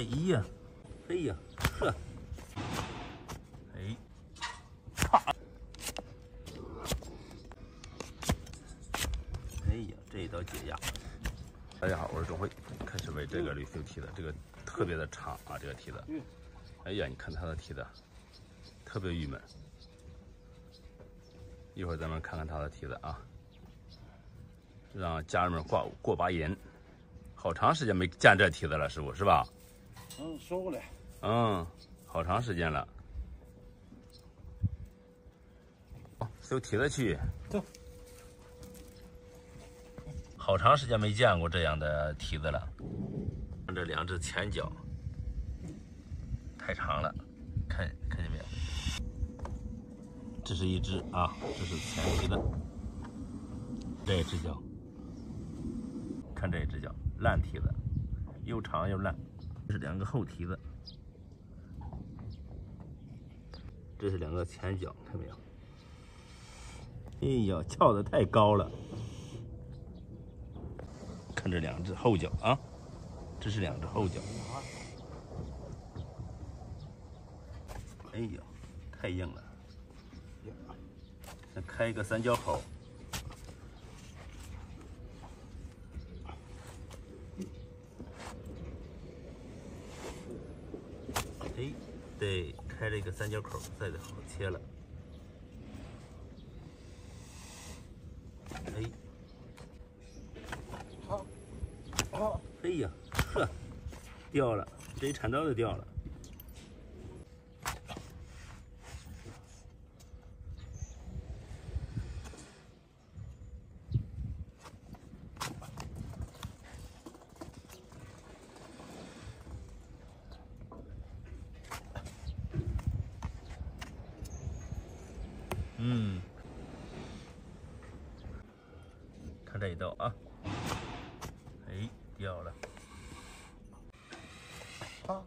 哎呀，哎呀，呵，哎，啪！哎呀，这一刀解压。大家好，我是钟辉，开始为这个驴修蹄子，这个特别的差啊，这个蹄子。哎呀，你看他的蹄子，特别郁闷。一会儿咱们看看他的蹄子啊，让家人们过把瘾。 好长时间没见这蹄子了，师傅是吧？嗯，收过来。嗯，好长时间了。哦，修蹄子去。走。好长时间没见过这样的蹄子了。这两只前脚太长了，看见没有？这是一只啊，这是前蹄子。这只脚，看这只脚。 烂蹄子，又长又烂。这是两个后蹄子，这是两个前脚，看没有？哎呀，翘的太高了。看这两只后脚啊，这是两只后脚。哎呀，太硬了。再开一个三角口。 哎，对，开了一个三角口，再好切了。哎，好，好，哎呀，呵，掉了，这铲刀就掉了。嗯，看这一刀啊，哎，掉了。啊，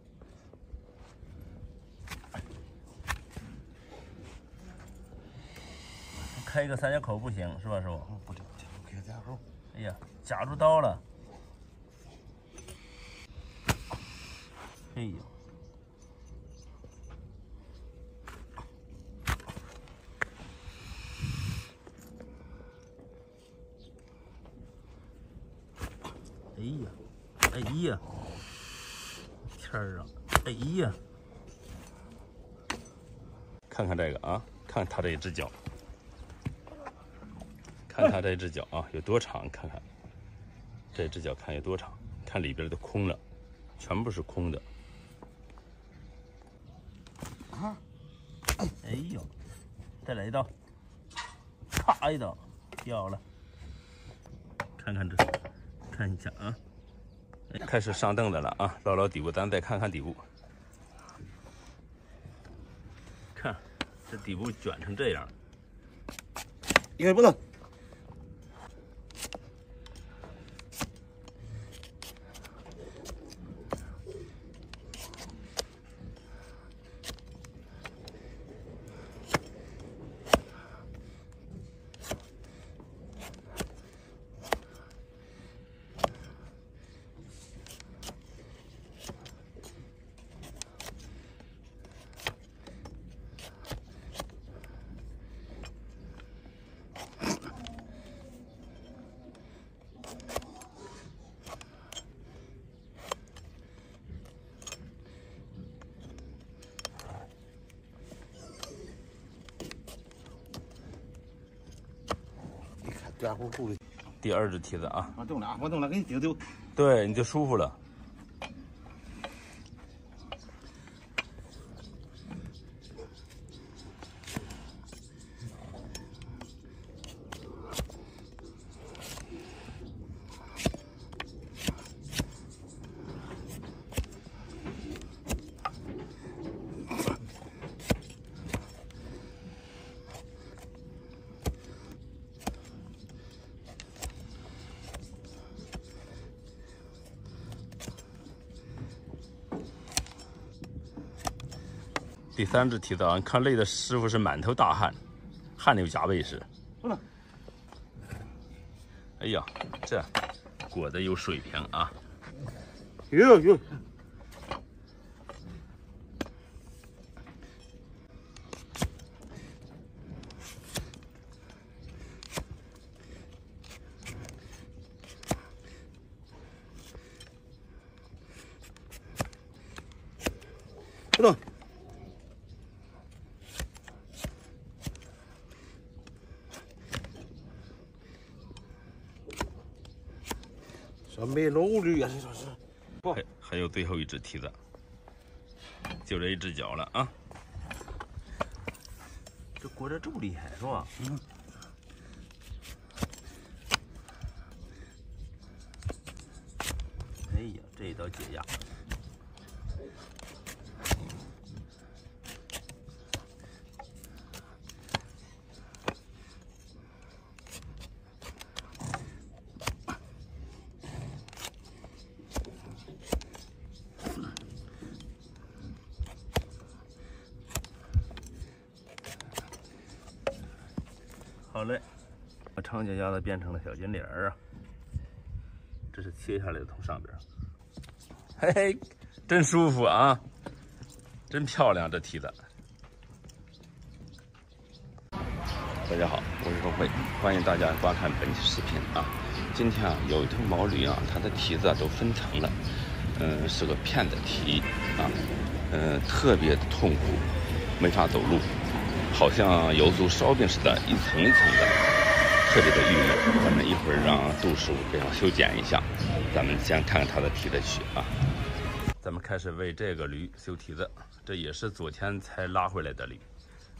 开一个三角口不行是吧，师傅？不行不行，开三角口。哎呀，夹住刀了。哎呦。 哎呀，哎呀，天儿啊，哎呀！看看这个啊，看它这一只脚，看它这只脚啊有多长？看看这只脚看有多长？看里边都空了，全部是空的。啊！哎呦，再来一刀，啪一刀，掉了。看看这。 看一下啊，开始上凳子了啊，捞捞底部，咱再看看底部。看，这底部卷成这样，一开不能。软乎乎的，第二只蹄子啊！我动了啊！我动了，给你丢丢。对，你就舒服了。第三只蹄子啊，你看累的师傅是满头大汗，汗流浃背是。哎呀，这裹的有水平啊！哟哟， Perdón.什么漏绿呀？这都是。还有最后一只蹄子，就这一只脚了啊！这裹着这么厉害是吧？嗯。 哎呀，这一刀解压！好嘞，把长脚丫子变成了小金莲儿啊！这是切下来的，从上边。 嘿嘿，真舒服啊，真漂亮这蹄子。大家好，我是何慧，欢迎大家观看本期视频啊。今天啊，有一头毛驴啊，它的蹄子啊都分层了，是个片子蹄啊，特别的痛苦，没法走路，好像油酥烧饼似的，一层一层的，特别的郁闷。咱们一会儿让杜师傅给它修剪一下。 咱们先看看它的蹄子去啊，咱们开始为这个驴修蹄子，这也是昨天才拉回来的驴，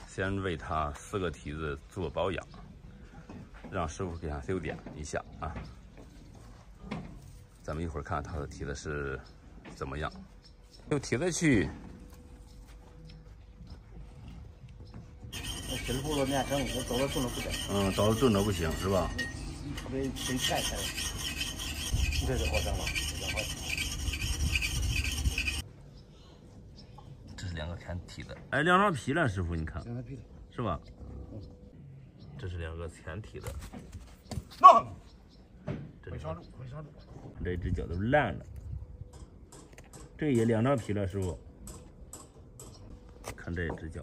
先为它四个蹄子做保养，让师傅给它修剪一下啊。咱们一会儿看它的蹄子是怎么样，修蹄子去。修不了面，整找到重的不行。找到重的不行是吧？特别真欠下来。 这是好整吗？这是两个前蹄子，哎，两张皮了，师傅你看，两张皮了，是吧？嗯、这是两个前蹄子，那没刹住，没刹住，这只脚都烂了，这也两张皮了，师傅，看这只脚。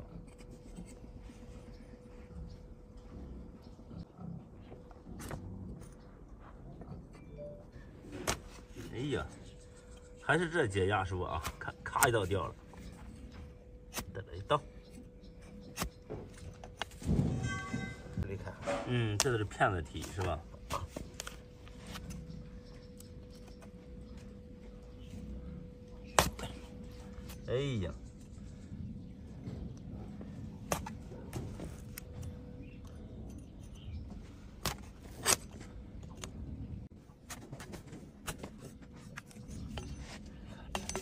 哎呀，还是这解压师傅啊，看咔一刀掉了，再来一刀。你看，这都是骗子蹄是吧？哎呀，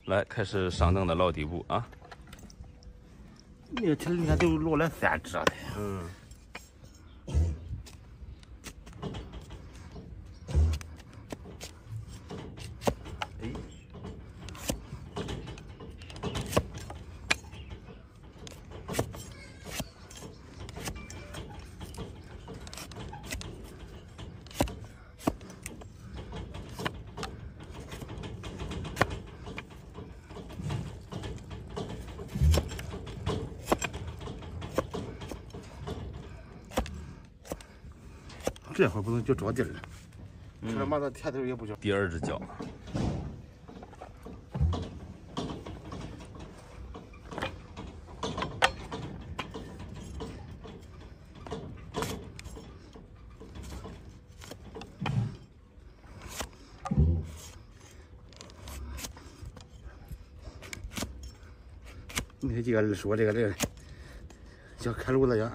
来，开始上凳的烙底部啊！那个蹄你看都落了三只了。嗯。哎。这会儿不能就着地了，这妈的天头也不叫。第二只脚，你看这个说这个像开路子一样，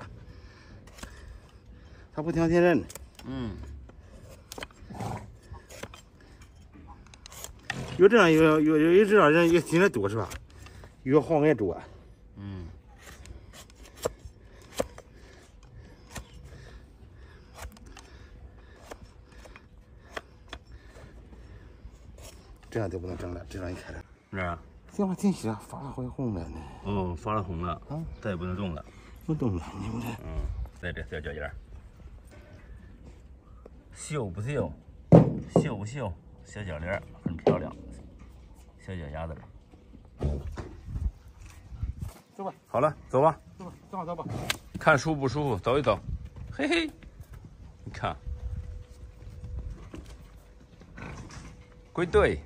他不听人。 越这样越这样人越进来多是吧？越好挨多。嗯。这样就不能整了，这样一开了。是啊。这样进去了，发了红了呢。哦，发了红了。啊。再也不能动了。不动了，你们这。在这小脚印。 秀不秀？秀不秀？小脚链很漂亮，小脚丫子。走吧。好了，走吧。走吧，正好走吧。看舒服不舒服，走一走。嘿嘿，你看，归队。